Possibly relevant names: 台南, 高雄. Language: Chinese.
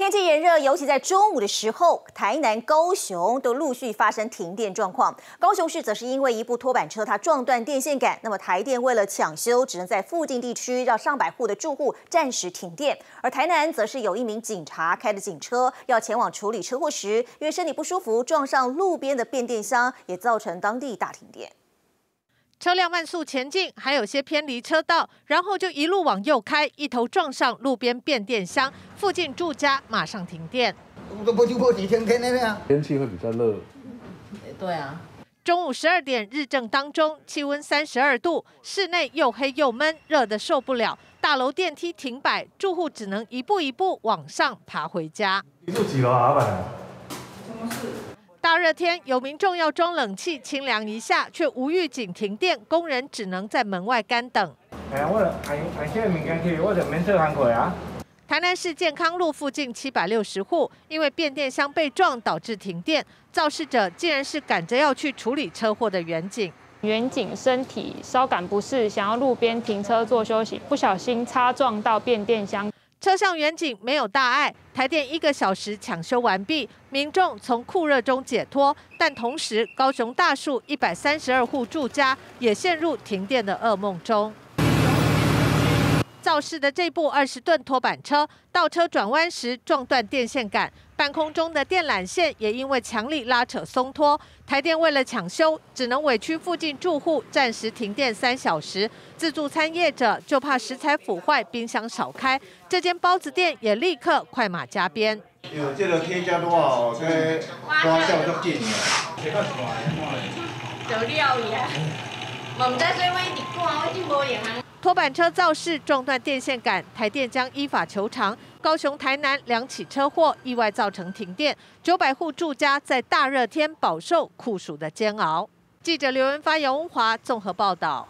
天气炎热，尤其在中午的时候，台南、高雄都陆续发生停电状况。高雄市则是因为一部拖板车它撞断电线杆，那么台电为了抢修，只能在附近地区让上百户的住户暂时停电。而台南则是有一名警察开着警车要前往处理车祸时，因为身体不舒服撞上路边的变电箱，也造成当地大停电。 车辆慢速前进，还有些偏离车道，然后就一路往右开，一头撞上路边变电箱，附近住家马上停电。都不经过几天，天天啊，天气会比较热。对啊。中午12点，日正当中，气温32度，室内又黑又闷，热得受不了。大楼电梯停摆，住户只能一步一步往上爬回家。你住几楼啊，阿板？什么事？ 大热天，有民众要装冷气清凉一下，却无预警停电，工人只能在门外干等。台南市健康路附近760户因为变电箱被撞导致停电，肇事者竟然是赶着要去处理车祸的员警。员警身体稍感不适，想要路边停车做休息，不小心擦撞到变电箱。 车上员警没有大碍，台电1个小时抢修完毕，民众从酷热中解脱。但同时，高雄大树132户住家也陷入停电的噩梦中。肇事的这部20吨拖板车倒车转弯时撞断电线杆，半空中的电缆线也因为强力拉扯松脱。台电为了抢修，只能委屈附近住户暂时停电3小时。 自助餐业者就怕食材腐坏，冰箱少开。这间包子店也立刻快马加鞭。有这个客家话，这花销都紧。就料理啊，我们在水尾一挂，我真无用啊。拖板车肇事撞断电线杆，台电将依法求偿。高雄、台南2起车祸意外造成停电，900户住家在大热天饱受酷暑的煎熬。记者刘文发、杨文华综合报道。